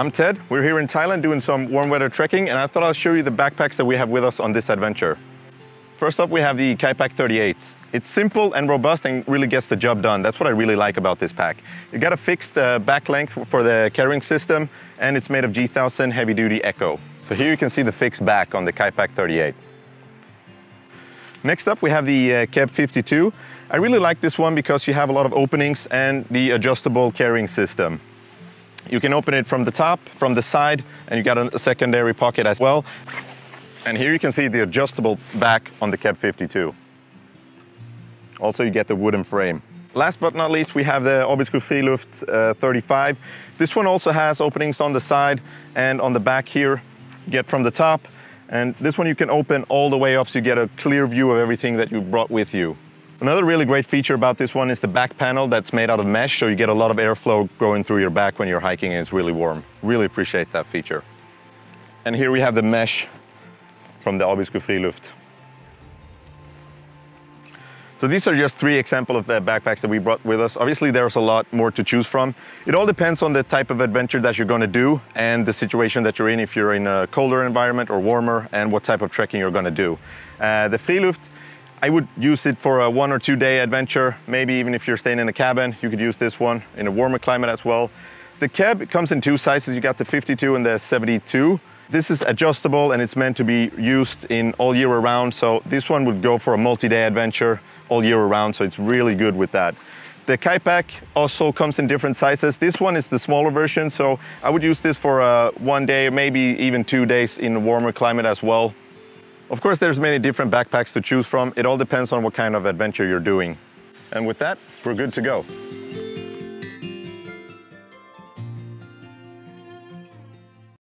I'm Ted. We're here in Thailand doing some warm weather trekking, and I thought I'll show you the backpacks that we have with us on this adventure. First up, we have the Kaipak 38. It's simple and robust and really gets the job done. That's what I really like about this pack. You got a fixed back length for the carrying system, and it's made of G1000 Heavy Duty Echo. So here you can see the fixed back on the Kaipak 38. Next up, we have the Keb 52. I really like this one because you have a lot of openings and the adjustable carrying system. You can open it from the top, from the side, and you got a secondary pocket as well. And here you can see the adjustable back on the Keb 52. Also, you get the wooden frame. Last but not least, we have the Abisko Friluft 35. This one also has openings on the side and on the back here. You get from the top, and this one you can open all the way up so you get a clear view of everything that you brought with you. Another really great feature about this one is the back panel that's made out of mesh, so you get a lot of airflow going through your back when you're hiking and it's really warm. Really appreciate that feature. And here we have the mesh from the Abisko Friluft. So these are just three examples of the backpacks that we brought with us. Obviously, there's a lot more to choose from. It all depends on the type of adventure that you're going to do and the situation that you're in, if you're in a colder environment or warmer, and what type of trekking you're going to do. The Friluft, I would use it for a 1 or 2 day adventure. Maybe even if you're staying in a cabin, you could use this one in a warmer climate as well. The Keb comes in two sizes. You got the 52 and the 72. This is adjustable and it's meant to be used in all year around. So this one would go for a multi-day adventure all year around. So it's really good with that. The Kaipak also comes in different sizes. This one is the smaller version. So I would use this for 1 day, maybe even 2 days in a warmer climate as well. Of course, there's many different backpacks to choose from. It all depends on what kind of adventure you're doing. And with that, we're good to go.